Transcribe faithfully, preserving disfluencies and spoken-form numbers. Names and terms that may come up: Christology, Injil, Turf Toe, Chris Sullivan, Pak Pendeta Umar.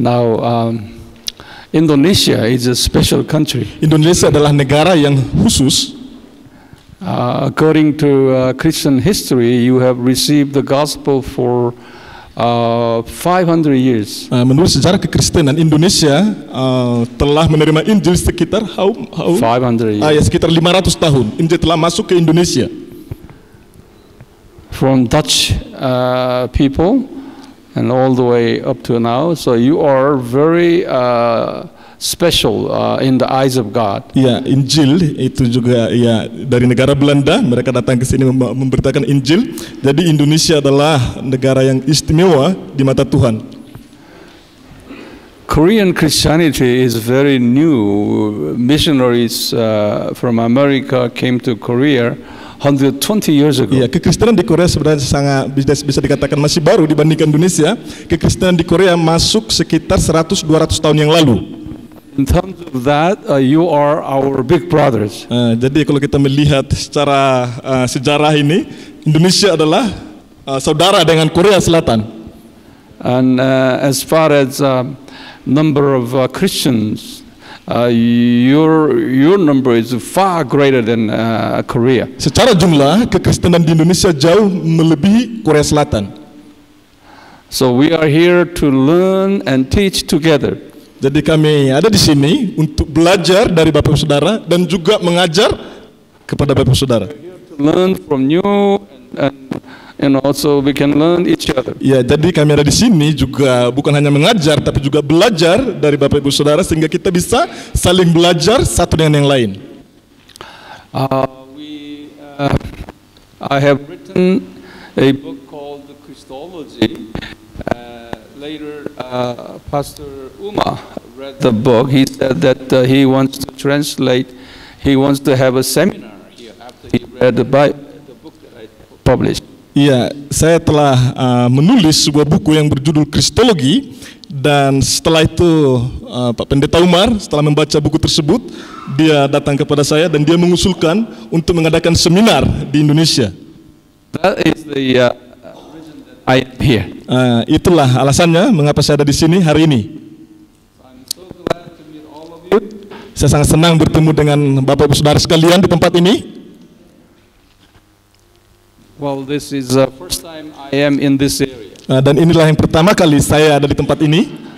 Now, um, Indonesia is a special country. Indonesia adalah negara yang khusus. Uh, according to uh, Christian history, you have received the gospel for uh, five hundred years. Uh, menurut sejarah kekristenan, Indonesia uh, telah menerima Injil sekitar how, how? five hundred years. Ah, ya, sekitar lima ratus tahun. Injil telah masuk ke Indonesia. From Dutch uh, people and all the way up to now, so you are very uh, special uh, in the eyes of God. Ya, Injil itu juga ya dari negara Belanda, mereka datang ke sini memberitakan Injil. Jadi Indonesia adalah negara yang istimewa di mata Tuhan. Korean Christianity is very new. Missionaries uh, from America came to Korea one hundred twenty years ago. Ya, kekristenan di Korea sebenarnya sangat bisa, bisa dikatakan masih baru dibandingkan Indonesia. Kekristenan di Korea masuk sekitar seratus dua ratus tahun yang lalu. In terms of that, uh, you are our big brothers. Uh, jadi kalau kita melihat secara uh, sejarah ini, Indonesia adalah uh, saudara dengan Korea Selatan. And uh, as far as uh, number of uh, Christians, Uh, your your number is far greater than uh, Korea. Secara jumlah kekristenan di Indonesia jauh melebihi Korea Selatan. So we are here to learn and teach together. Jadi kami ada di sini untuk belajar dari Bapak Saudara dan juga mengajar kepada Bapak Saudara. Learn from you and, and also we can learn each other. Ya, jadi kami ada di sini juga bukan hanya mengajar tapi juga belajar dari Bapak Ibu Saudara sehingga kita bisa saling belajar satu dengan yang lain. Uh, we, uh, I have written a book called the Christology. Uh, later, uh, Pastor Umar read the book. He said that uh, he wants to translate. He wants to have a seminar here after he read the Bible. Published. Ya, saya telah uh, menulis sebuah buku yang berjudul Christology, dan setelah itu uh, Pak Pendeta Umar setelah membaca buku tersebut, dia datang kepada saya dan dia mengusulkan untuk mengadakan seminar di Indonesia. That is the uh, reason that I am here. Uh, itulah alasannya mengapa saya ada di sini hari ini. I'm so glad to meet all of you. Saya sangat senang bertemu dengan Bapak Ibu Saudara sekalian di tempat ini. Well, this is the first time I am in this area. Dan inilah yang pertama kali saya ada di tempat ini.